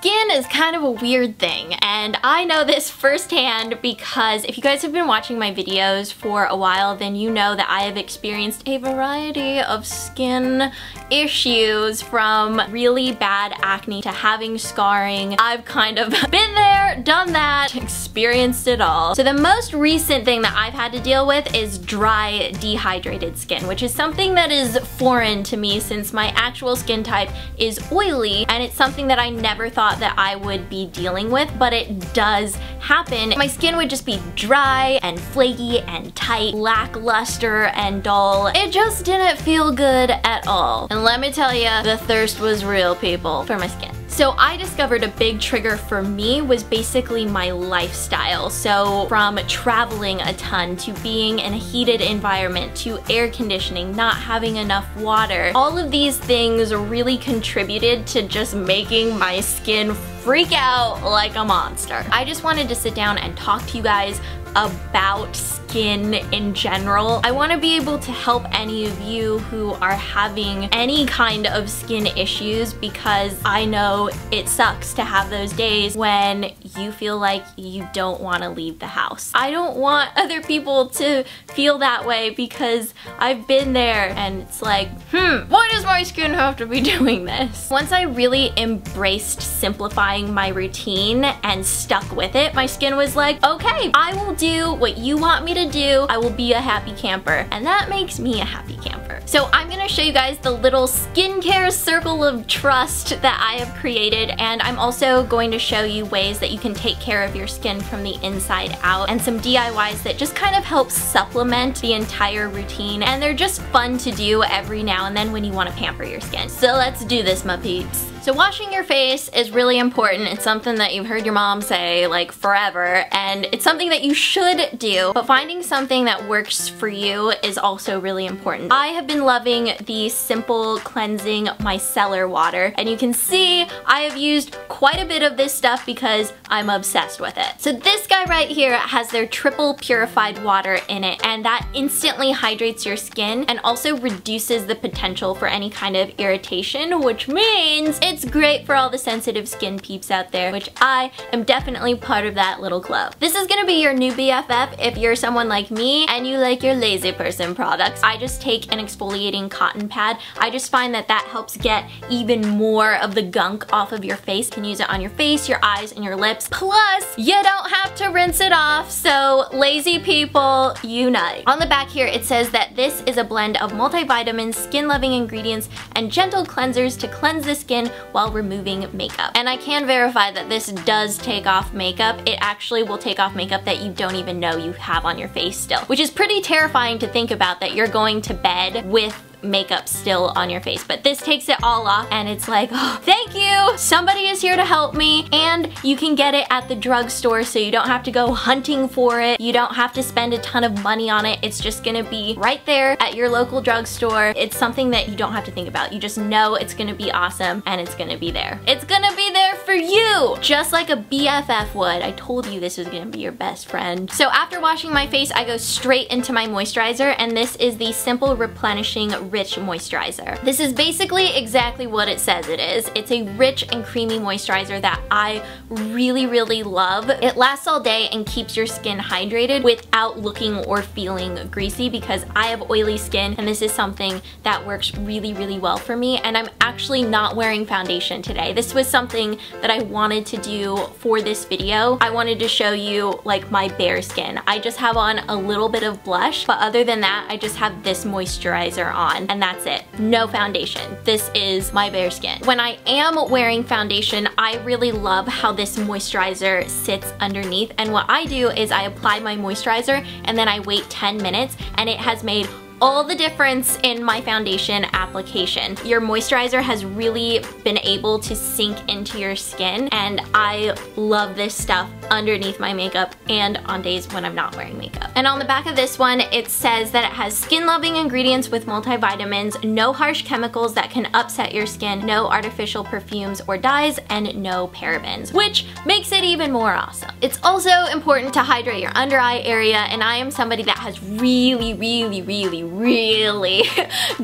Skin is kind of a weird thing, and I know this firsthand because if you guys have been watching my videos for a while, then you know that I have experienced a variety of skin issues, from really bad acne to having scarring. I've kind of been there, done that, experienced it all. So the most recent thing that I've had to deal with is dry, dehydrated skin, which is something that is foreign to me since my actual skin type is oily, and it's something that I never thought that I would be dealing with, but it does happen. My skin would just be dry and flaky and tight, lackluster and dull. It just didn't feel good at all. And let me tell you, the thirst was real, people, for my skin. So I discovered a big trigger for me was basically my lifestyle. So from traveling a ton, to being in a heated environment, to air conditioning, not having enough water. All of these things really contributed to just making my skin freak out like a monster. I just wanted to sit down and talk to you guys about skin in general. I want to be able to help any of you who are having any kind of skin issues, because I know it sucks to have those days when you feel like you don't want to leave the house. I don't want other people to feel that way, because I've been there and it's like, why does my skin have to be doing this? Once I really embraced simplifying my routine and stuck with it, my skin was like, okay, I will do what you want me to do. I will be a happy camper, and that makes me a happy camper. So I'm gonna show you guys the little skincare circle of trust that I have created, and I'm also going to show you ways that you can take care of your skin from the inside out, and some DIYs that just kind of help supplement the entire routine, and they're just fun to do every now and then when you want to pamper your skin. So let's do this, my peeps. So washing your face is really important. It's something that you've heard your mom say like forever, and it's something that you should do, but finding something that works for you is also really important. I have been loving the Simple Cleansing Micellar Water, and you can see I have used quite a bit of this stuff because I'm obsessed with it. So this guy right here has their triple purified water in it, and that instantly hydrates your skin and also reduces the potential for any kind of irritation, which means it's great for all the sensitive skin peeps out there, which I am definitely part of that little club. This is gonna be your new BFF if you're someone like me and you like your lazy person products. I just take an exfoliating cotton pad. I just find that that helps get even more of the gunk off of your face. You can use it on your face, your eyes, and your lips. Plus, you don't have to rinse it off, so lazy people, unite. On the back here, it says that this is a blend of multivitamins, skin-loving ingredients, and gentle cleansers to cleanse the skin while removing makeup. And I can verify that this does take off makeup. It actually will take off makeup that you don't even know you have on your face still, which is pretty terrifying to think about, that you're going to bed with makeup still on your face. But this takes it all off, and it's like, oh, thank you, somebody is here to help me. And you can get it at the drugstore, so you don't have to go hunting for it. You don't have to spend a ton of money on it. It's just gonna be right there at your local drugstore. It's something that you don't have to think about. You just know it's gonna be awesome, and it's gonna be there. It's gonna be there for you, just like a BFF would. I told you this was gonna be your best friend. So after washing my face, I go straight into my moisturizer, and this is the Simple Replenishing Rich Moisturizer. This is basically exactly what it says it is. It's a rich and creamy moisturizer that I really, really love. It lasts all day and keeps your skin hydrated without looking or feeling greasy, because I have oily skin, and this is something that works really, really well for me. And I'm actually not wearing foundation today. This was something that I wanted to do for this video. I wanted to show you like my bare skin. I just have on a little bit of blush, but other than that, I just have this moisturizer on. And that's it. No foundation. This is my bare skin. When I am wearing foundation, I really love how this moisturizer sits underneath. And what I do is I apply my moisturizer and then I wait 10 minutes, and it has made all the difference in my foundation application. Your moisturizer has really been able to sink into your skin, and I love this stuff underneath my makeup and on days when I'm not wearing makeup. And on the back of this one, it says that it has skin-loving ingredients with multivitamins, no harsh chemicals that can upset your skin, no artificial perfumes or dyes, and no parabens, which makes it even more awesome. It's also important to hydrate your under eye area, and I am somebody that has really, really, really, really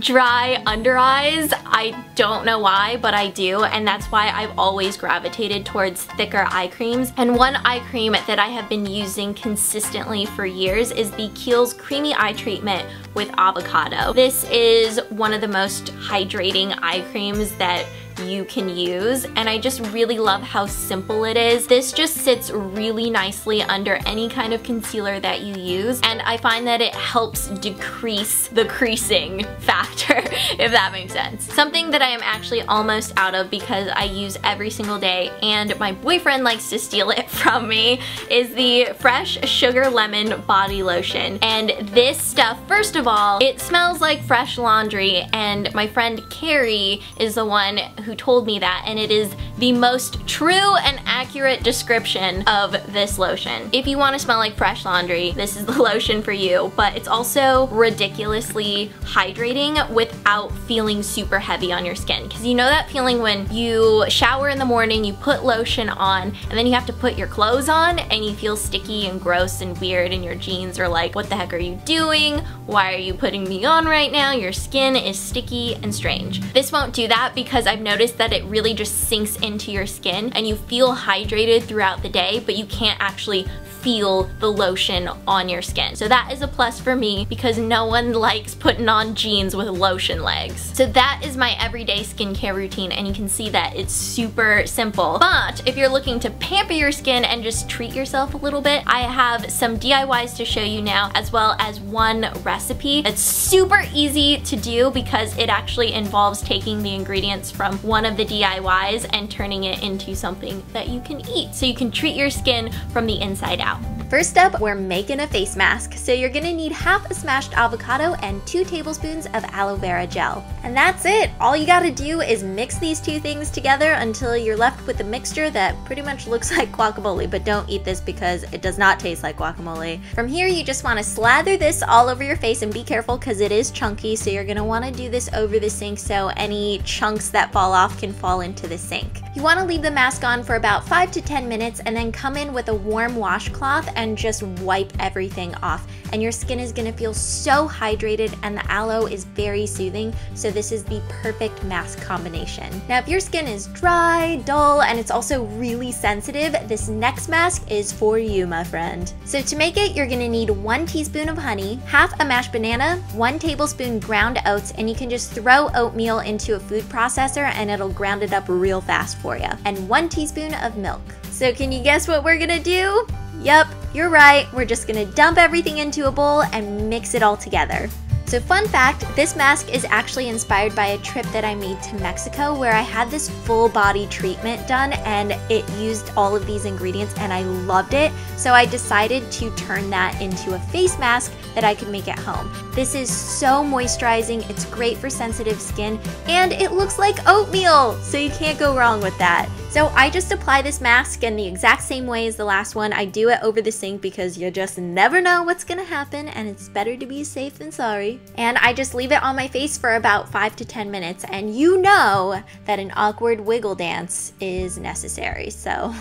dry under eyes. I don't know why, but I do, and that's why I've always gravitated towards thicker eye creams. And one eye cream that I have been using consistently for years is the Kiehl's Creamy Eye Treatment with Avocado. This is one of the most hydrating eye creams that you can use, and I just really love how simple it is. This just sits really nicely under any kind of concealer that you use, and I find that it helps decrease the creasing factor, if that makes sense. Something that I am actually almost out of because I use every single day and my boyfriend likes to steal it from me is the Fresh Sugar Lemon Body Lotion. And this stuff, first of all, it smells like fresh laundry, and my friend Carrie is the one who told me that, and it is the most true and accurate description of this lotion. If you want to smell like fresh laundry, this is the lotion for you, but it's also ridiculously hydrating without feeling super heavy on your skin. Because you know that feeling when you shower in the morning, you put lotion on, and then you have to put your clothes on, and you feel sticky and gross and weird, and your jeans are like, what the heck are you doing? Why are you putting me on right now? Your skin is sticky and strange. This won't do that because I've noticed that it really just sinks into your skin and you feel hydrated throughout the day, but you can't actually feel the lotion on your skin. So that is a plus for me because no one likes putting on jeans with lotion legs. So that is my everyday skincare routine, and you can see that it's super simple. But if you're looking to pamper your skin and just treat yourself a little bit, I have some DIYs to show you now, as well as one recipe that's super easy to do because it actually involves taking the ingredients from one of the DIYs and turning it into something that you can eat. So you can treat your skin from the inside out. First up, we're making a face mask. So you're gonna need half a smashed avocado and 2 tablespoons of aloe vera gel. And that's it. All you gotta do is mix these two things together until you're left with a mixture that pretty much looks like guacamole, but don't eat this because it does not taste like guacamole. From here, you just wanna slather this all over your face, and be careful because it is chunky. So you're gonna wanna do this over the sink so any chunks that fall off can fall into the sink. You wanna leave the mask on for about 5 to 10 minutes and then come in with a warm washcloth and just wipe everything off. And your skin is gonna feel so hydrated, and the aloe is very soothing, so this is the perfect mask combination. Now if your skin is dry, dull, and it's also really sensitive, this next mask is for you, my friend. So to make it, you're gonna need 1 teaspoon of honey, half a mashed banana, 1 tablespoon ground oats, and you can just throw oatmeal into a food processor and it'll ground it up real fast for you, and 1 teaspoon of milk. So can you guess what we're gonna do? Yep, you're right, we're just gonna dump everything into a bowl and mix it all together. So fun fact, this mask is actually inspired by a trip that I made to Mexico where I had this full body treatment done and it used all of these ingredients and I loved it. So I decided to turn that into a face mask that I could make at home. This is so moisturizing, it's great for sensitive skin, and it looks like oatmeal, so you can't go wrong with that. So I just apply this mask in the exact same way as the last one. I do it over the sink because you just never know what's gonna happen, and it's better to be safe than sorry. And I just leave it on my face for about 5 to 10 minutes, and you know that an awkward wiggle dance is necessary, so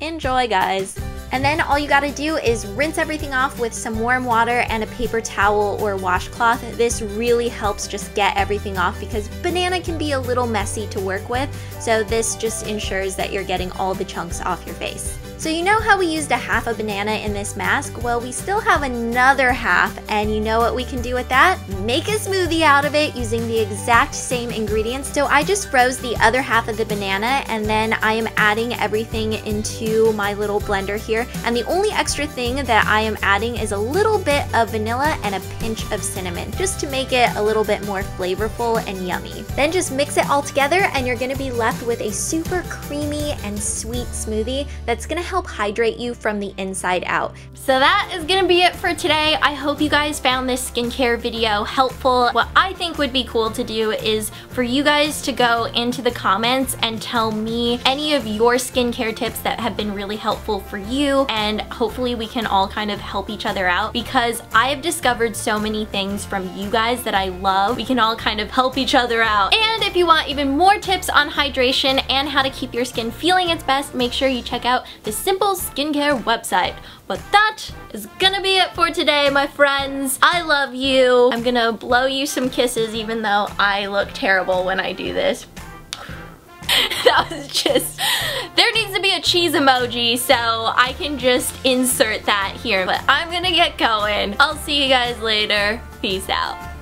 enjoy, guys. And then all you gotta do is rinse everything off with some warm water and a paper towel or washcloth. This really helps just get everything off because banana can be a little messy to work with, so this just ensures that you're getting all the chunks off your face. So you know how we used a half a banana in this mask? Well, we still have another half, and you know what we can do with that? Make a smoothie out of it using the exact same ingredients. So I just froze the other half of the banana, and then I am adding everything into my little blender here. And the only extra thing that I am adding is a little bit of vanilla and a pinch of cinnamon, just to make it a little bit more flavorful and yummy. Then just mix it all together, and you're gonna be left with a super creamy and sweet smoothie that's gonna help hydrate you from the inside out. So that is gonna be it for today. I hope you guys found this skincare video helpful. What I think would be cool to do is for you guys to go into the comments and tell me any of your skincare tips that have been really helpful for you, and hopefully we can all kind of help each other out because I have discovered so many things from you guys that I love. We can all kind of help each other out. And if you want even more tips on hydration and how to keep your skin feeling its best, make sure you check out this Simple skincare website. But that is gonna be it for today, my friends. I love you. I'm gonna blow you some kisses even though I look terrible when I do this. That was just, there needs to be a cheese emoji so I can just insert that here. But I'm gonna get going. I'll see you guys later. Peace out.